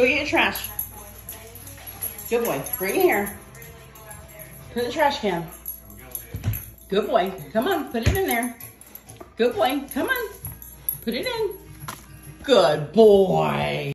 Go get your trash. Good boy. Bring it here. Put it in the trash can. Good boy. Come on. Put it in there. Good boy. Come on. Put it in. Good boy.